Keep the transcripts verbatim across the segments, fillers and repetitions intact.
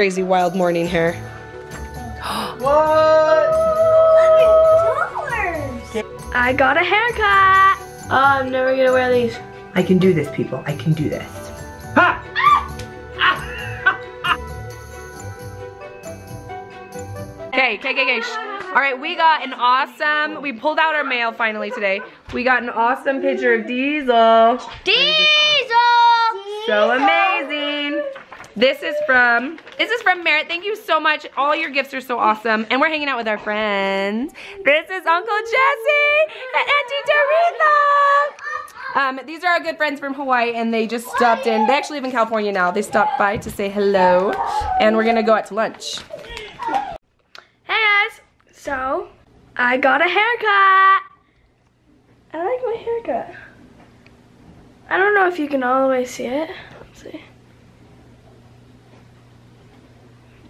crazy wild morning hair. What? eleven dollars! I got a haircut! Oh, I'm never gonna wear these. I can do this, people. I can do this. Ha! Okay, okay, okay, okay. All right, we got an awesome, we pulled out our mail finally today. We got an awesome picture of Diezel. Diezel! So amazing. This is from, this is from Merritt. Thank you so much. All your gifts are so awesome. And we're hanging out with our friends. This is Uncle Jesse and Auntie Doretha. Um, these are our good friends from Hawaii and they just stopped in. They actually live in California now. They stopped by to say hello. And we're gonna go out to lunch. So, I got a haircut. I like my haircut. I don't know if you can all the way see it. Let's see.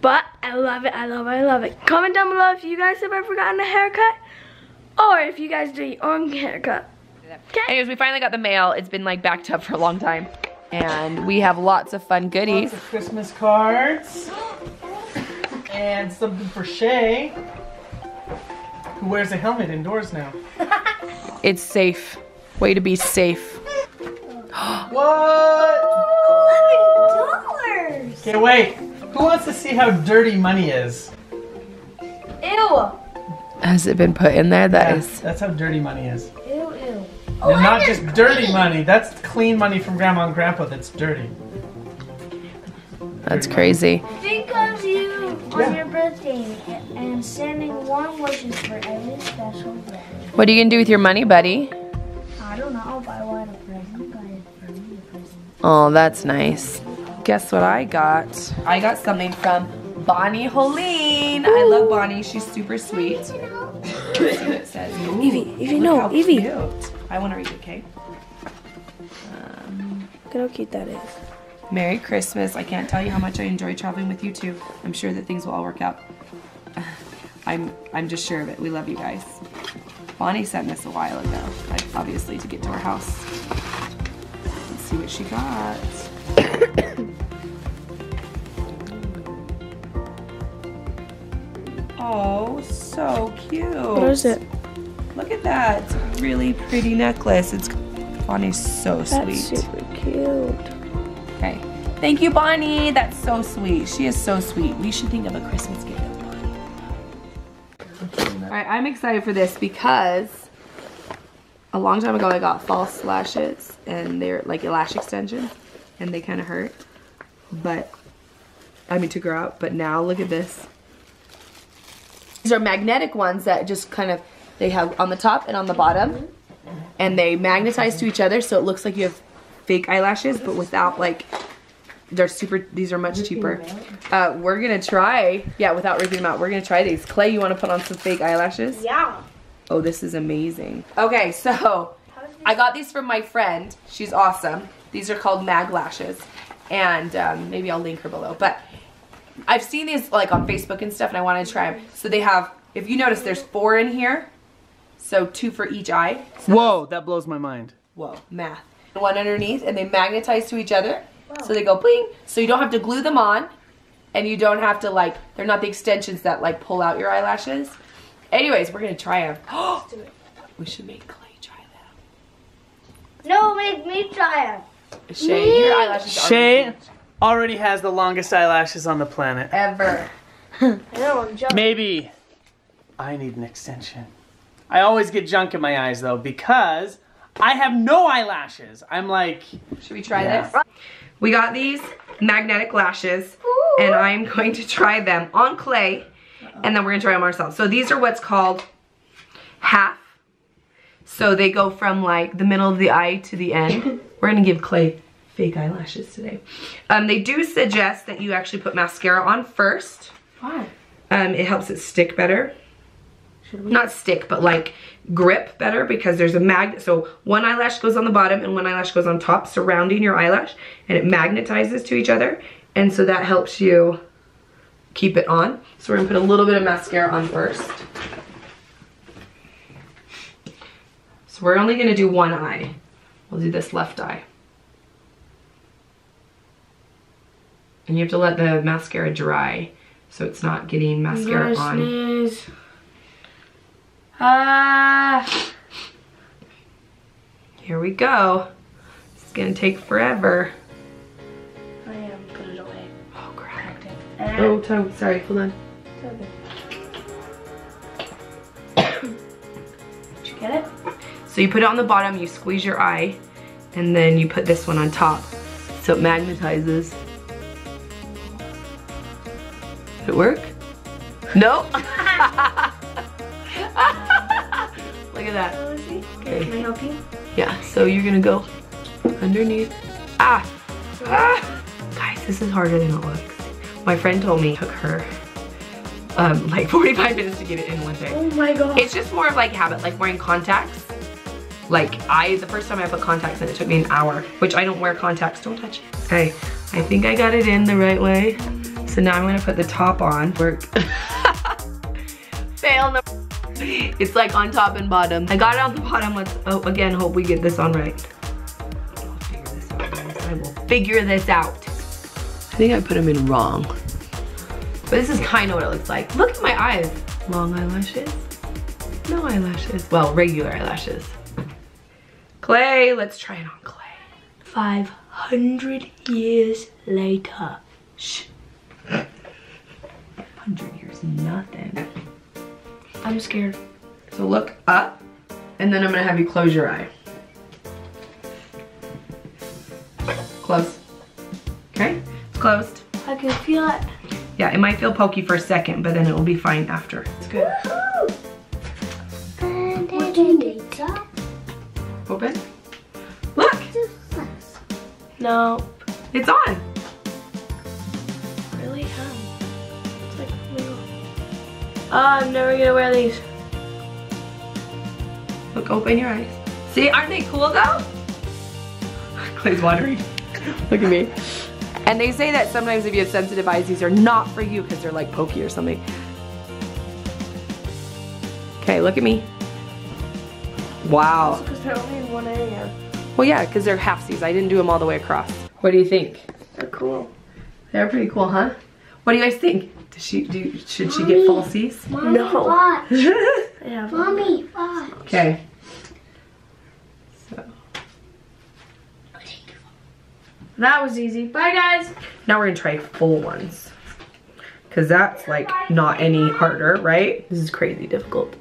But I love it, I love it, I love it. Comment down below if you guys have ever gotten a haircut or if you guys do your own haircut. Okay. Anyways, we finally got the mail. It's been like backed up for a long time. And we have lots of fun goodies. Lots of Christmas cards. And something for Shae. Who wears a helmet indoors now? It's safe. Way to be safe. What? eleven dollars! Okay, wait. Who wants to see how dirty money is? Ew! Has it been put in there? That yeah, is. That's how dirty money is. Ew, ew. And oh, not just clean. Dirty money. That's clean money from Grandma and Grandpa that's dirty. That's dirty crazy. Money. Think of you on yeah. your birthday. And sending warm wishes for every special day. What are you gonna do with your money, buddy? I don't know. I'll buy one a present, buy it for me a present. Oh, that's nice. Guess what I got? I got something from Bonnie Holleen. Ooh. I love Bonnie. She's super sweet. Let's see what it says. Ooh, Evie, Evie, no, Evie. Cute. I want to read it, okay? Um, look at how cute that is. Merry Christmas. I can't tell you how much I enjoy traveling with you two. I'm sure that things will all work out. I'm I'm just sure of it. We love you guys. Bonnie sent this a while ago, like obviously to get to our house. Let's see what she got. Oh, so cute. What is it? Look at that. It's a really pretty necklace. It's Bonnie's so sweet. That's super cute. Okay. Thank you, Bonnie. That's so sweet. She is so sweet. We should think of a Christmas gift. Alright, I'm excited for this because a long time ago I got false lashes and they're like lash extensions and they kind of hurt. But, I mean to grow out, but now look at this. These are magnetic ones that just kind of, they have on the top and on the bottom and they magnetize to each other so it looks like you have fake eyelashes but without like, they're super, these are much cheaper. Uh, we're gonna try, yeah, without ripping them out, we're gonna try these. Klai, you wanna put on some fake eyelashes? Yeah. Oh, this is amazing. Okay, so, I got these from my friend. She's awesome. These are called Mag Lashes. And um, maybe I'll link her below. But I've seen these like on Facebook and stuff and I wanna try them. So they have, if you notice, there's four in here. So two for each eye. So whoa, that blows my mind. Whoa, math. One underneath and they magnetize to each other. So they go bling, so you don't have to glue them on, and you don't have to like, they're not the extensions that like pull out your eyelashes. Anyways, we're gonna try them. Let's do it. We should make Klai try them. No, make me try them. Shae, your eyelashes are Shae already has the longest eyelashes on the planet. Ever. I know, I'm joking. Maybe I need an extension. I always get junk in my eyes though, because I have no eyelashes. I'm like, should we try yeah. this? We got these magnetic lashes, ooh, and I'm going to try them on Klai, uh-oh, and then we're gonna try them ourselves. So these are what's called half. So they go from like the middle of the eye to the end. We're gonna give Klai fake eyelashes today. Um, they do suggest that you actually put mascara on first. Why? Um, it helps it stick better. Should we? Not stick, but like grip better because there's a magnet. So one eyelash goes on the bottom and one eyelash goes on top, surrounding your eyelash, and it magnetizes to each other. And so that helps you keep it on. So we're gonna put a little bit of mascara on first. So we're only gonna do one eye. We'll do this left eye. and you have to let the mascara dry so it's not getting mascara on. Sneeze. Ah. Here we go. It's gonna take forever. I am put it away. Oh crap! Ah. Oh, sorry. Sorry. Hold on. It's okay. Get it? So you put it on the bottom, you squeeze your eye, and then you put this one on top so it magnetizes. Did it work? No? Look at that. Uh, let's see. Okay. Can I help you? Yeah, so you're gonna go underneath. Ah! Ah! Guys, this is harder than it looks. My friend told me it took her Um, like forty-five minutes to get it in one day. Oh my god. It's just more of like habit, like wearing contacts. Like I, the first time I put contacts in, it took me an hour, which I don't wear contacts, don't touch it. Okay, I think I got it in the right way. So now I'm gonna put the top on. Work. Fail number. It's like on top and bottom. I got it on the bottom, let's, oh, again, hope we get this on right. I'll figure this out, guys. I will figure this out. I think I put them in wrong. But this is kind of what it looks like. Look at my eyes. Long eyelashes? No eyelashes. Well, regular eyelashes. Klai, let's try it on Klai. five hundred years later. Shh. one hundred years, nothing. I'm scared. So look up, and then I'm gonna have you close your eye. Close. Okay, it's closed. I can feel it. Yeah, it might feel pokey for a second, but then it will be fine after. It's good. Open. Look! No. It's on! Really? How? It's like really on. Oh, I'm never gonna wear these. Look, open your eyes. See, aren't they cool though? Klai's watering. Look at me. And they say that sometimes if you have sensitive eyes, these are not for you because they're like pokey or something. Okay, look at me. Wow. Because they're only in one area. Well, yeah, because they're halfsies. I didn't do them all the way across. What do you think? They're cool. They're pretty cool, huh? What do you guys think? Does she do? Should Mommy, she get falsies? Mommy, no. Watch. Yeah, Mommy, watch. Okay. That was easy. Bye, guys. Now we're gonna try full ones. Cause that's like not any harder, right? This is crazy difficult.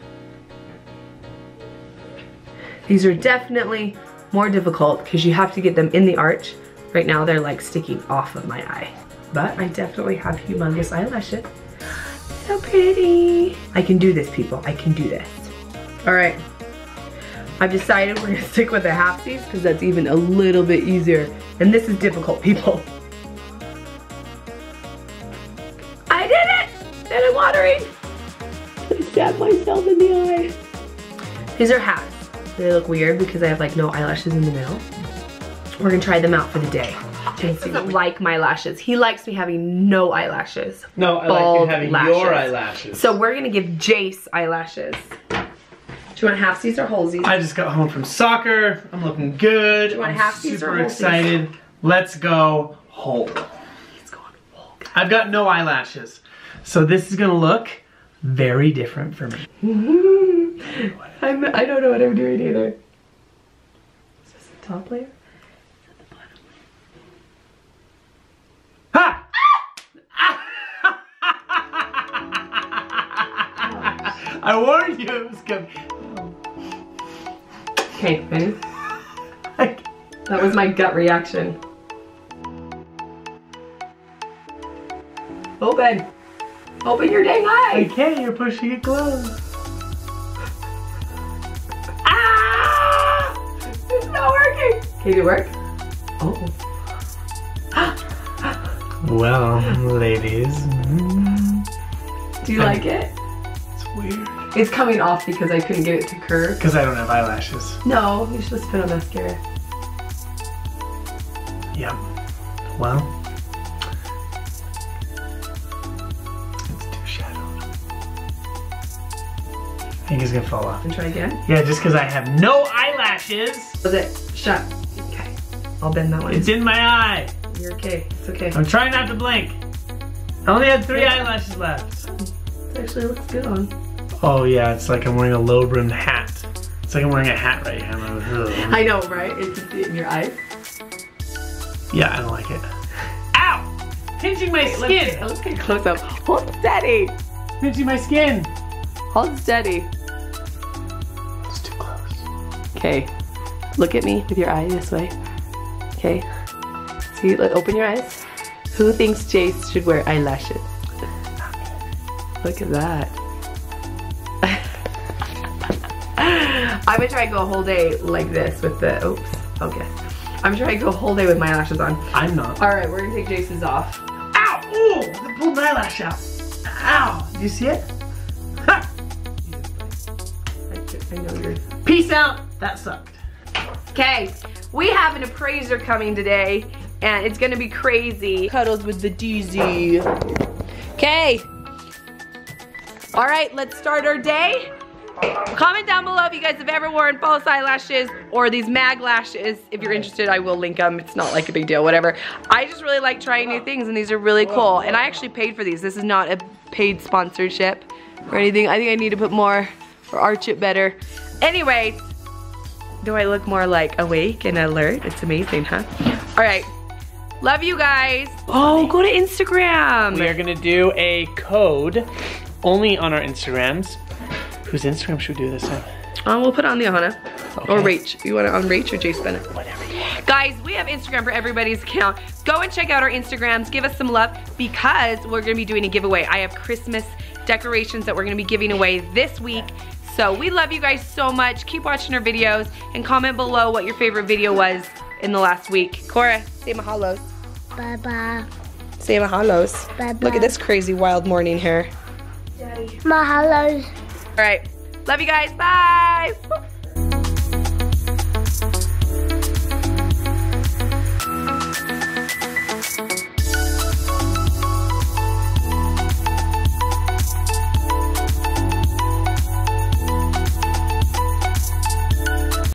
These are definitely more difficult because you have to get them in the arch. Right now they're like sticking off of my eye. But I definitely have humongous eyelashes. So pretty. I can do this, people. I can do this. All right. I've decided we're gonna stick with the halfsies because that's even a little bit easier. And this is difficult, people. I did it! And I'm watering. I stabbed myself in the eye. These are hats. They look weird because I have like no eyelashes in the middle. We're gonna try them out for the day. Jase doesn't like my lashes. He likes me having no eyelashes. No, I like you having lashes. Your eyelashes. So we're gonna give Jase eyelashes. Do you want halfsies or holesies? I just got home from soccer. I'm looking good. Do you want halfsies or holesies? Super excited. Let's go whole. Let's go on whole. I've got no eyelashes. So this is gonna look very different for me. I'm, I don't know what I'm doing either. Is this the top layer? Is that the bottom layer? Ha! Ah! I warned you it was coming. Okay, ready? That was my gut reaction. Open! Open your dang eye! I can't, you're pushing it closed. Ah! It's not working! Okay, did it work? Oh. Well, ladies. Do you I like it? It's weird. It's coming off because I couldn't get it to curve. Because I don't have eyelashes. No, you should just put on mascara. Yep. Well, it's too shadowed. I think it's gonna fall off. And try again? Yeah, just because I have no eyelashes. Was it shut? Okay. I'll bend that one. It's in my eye. You're okay. It's okay. I'm trying not to blink. I only had three yeah. eyelashes left. It actually looks good on. Oh yeah, it's like I'm wearing a low brimmed hat. It's like I'm wearing a hat right now. I know, right? It's just in your eyes. Yeah, I don't like it. Ow! Pinching my Wait, skin! Let's get close up. Hold steady! Pinching my skin! Hold steady. It's too close. Okay. Look at me with your eye this way. Okay. See, like, open your eyes. Who thinks Jase should wear eyelashes? Look at that. I'm gonna try and go a whole day like this with the, oops, okay. I'm trying to go a whole day with my eyelashes on. I'm not. All right, we're gonna take Jase's off. Ow! Ooh, I pulled my eyelash out. Ow! Do you see it? Ha! I know yours. Peace out! That sucked. Okay, we have an appraiser coming today, and it's gonna be crazy. Cuddles with the Diezel. Okay. All right, let's start our day. Comment down below if you guys have ever worn false eyelashes or these Mag Lashes. If you're interested, I will link them. It's not like a big deal, whatever. I just really like trying new things, and these are really cool. And I actually paid for these. This is not a paid sponsorship or anything. I think I need to put more or arch it better. Anyway, do I look more like awake and alert? It's amazing, huh? All right. Love you guys. Oh, go to Instagram. We are going to do a code only on our Instagrams. Whose Instagram should we do this on? Um, we'll put it on the Ohana. Okay. Or Rach. You want it on Rach or Jase Bennett? Whatever. Guys, we have Instagram for everybody's account. Go and check out our Instagrams. Give us some love because we're going to be doing a giveaway. I have Christmas decorations that we're going to be giving away this week. So we love you guys so much. Keep watching our videos and comment below what your favorite video was in the last week. Cora, say mahalos. Bye-bye. Say mahalos. Bye-bye. Look at this crazy wild morning hair. Daddy. Mahalos. All right, love you guys, bye!